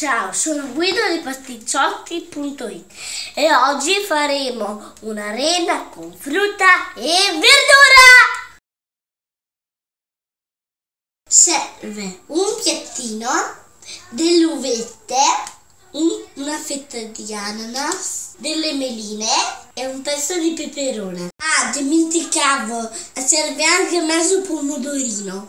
Ciao, sono Guido di pasticciotti.it e oggi faremo un'arena con frutta e verdura! Serve un piattino, delle uvette, una fetta di ananas, delle meline e un pezzo di peperone. Ah, dimenticavo, serve anche mezzo pomodorino.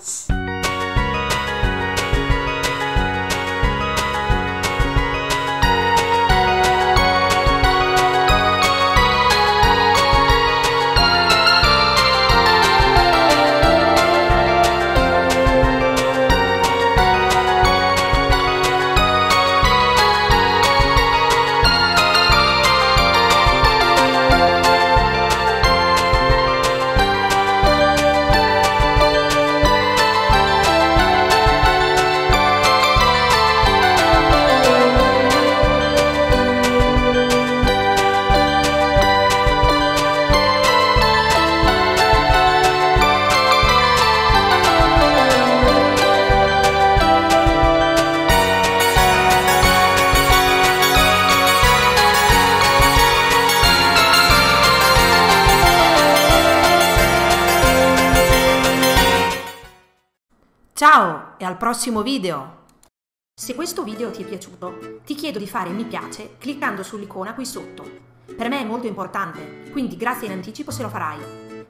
Ciao e al prossimo video! Se questo video ti è piaciuto, ti chiedo di fare mi piace cliccando sull'icona qui sotto. Per me è molto importante, quindi grazie in anticipo se lo farai.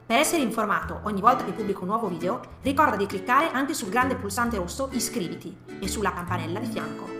Per essere informato ogni volta che pubblico un nuovo video, ricorda di cliccare anche sul grande pulsante rosso iscriviti e sulla campanella di fianco.